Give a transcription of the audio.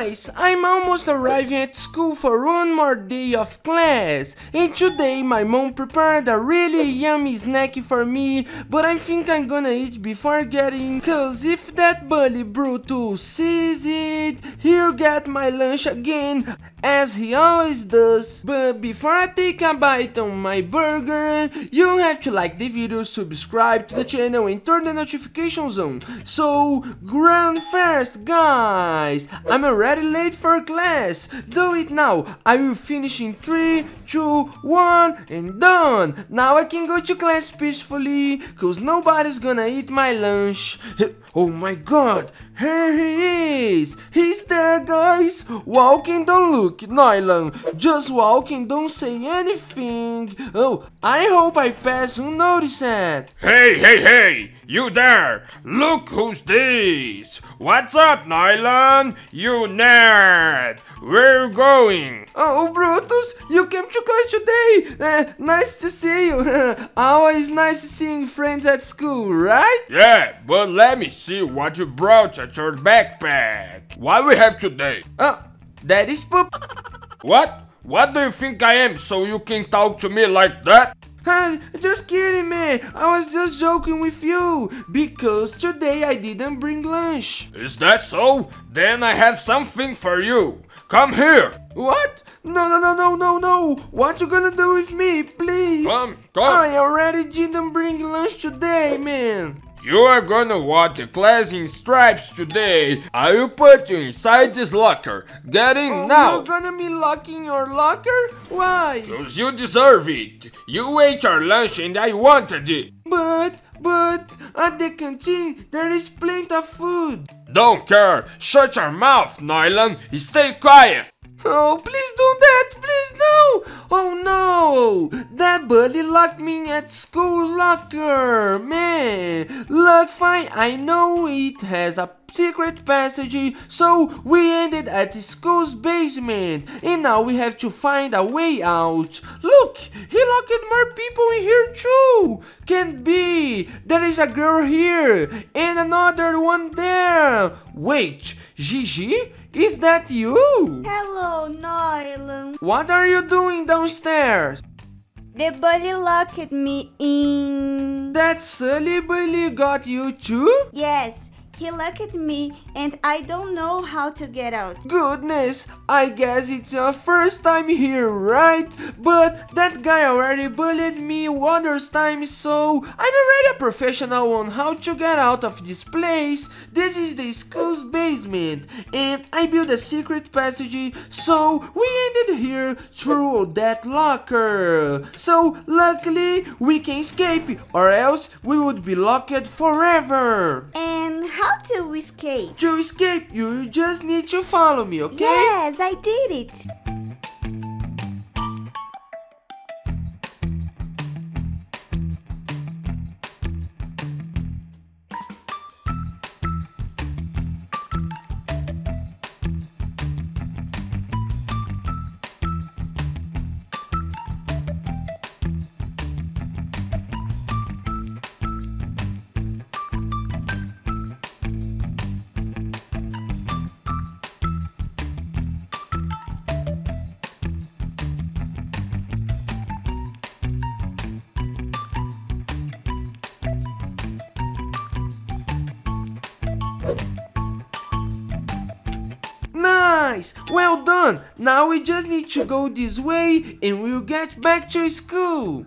Guys, I'm almost arriving at school for one more day of class, and today my mom prepared a really yummy snack for me, but I think I'm gonna eat before getting, cause if that bully Brutus sees it, he'll get my lunch again, as he always does. But before I take a bite on my burger, you have to like the video, subscribe to the channel and turn the notifications on. So, ground first, guys! I'm already late for class. Do it now. I will finish in 3, 2, 1 and done. Now I can go to class peacefully, cause nobody's gonna eat my lunch. Oh my god, here he is! He's there, guys! Walk and don't look, Noylan. Just walk and don't say anything. Oh, I hope I pass unnoticed. Hey, hey, hey! You there! Look who's this! What's up, Noylan? You nerd! Where are you going? Oh, Brutus, you came to class today! Nice to see you! Always nice seeing friends at school, right? Yeah, but let me see what you brought at your backpack. What we have today? Oh, that is poop. What? What do you think I am, so you can talk to me like that? Just kidding, man. I was just joking with you, because today I didn't bring lunch. Is that so? Then I have something for you. Come here. What? No. What you gonna do with me, please? Come. I already didn't bring lunch today, man. You are gonna walk the class in stripes today. I will put you inside this locker. Get in now. You're gonna be locking your locker? Why? Because you deserve it. You ate your lunch and I wanted it. But at the canteen there is plenty of food. Don't care. Shut your mouth, Noylan. Stay quiet. Oh, please do that, please no! Oh no! That bully locked me at school locker, man! Look, fine, I know it has a secret passage, so we ended at the school's basement, and now we have to find a way out. Look, he locked more people in here too! Can't be! There is a girl here, and another one there! Wait, Gigi? Is that you? Hello, Noylan. What are you doing downstairs? The bully locked me in. That silly bully got you too? Yes, he locked me and I don't know how to get out. Goodness, I guess it's your first time here, right? But that guy already bullied me one other time, so I'm already a professional on how to get out of this place. This is the school's basement, and I built a secret passage, so we ended here through that locker. So luckily we can escape, or else we would be locked forever. And how to escape? To escape, you just need to follow me, okay? Yes, I did it. Nice! Well done! Now we just need to go this way and we'll get back to school!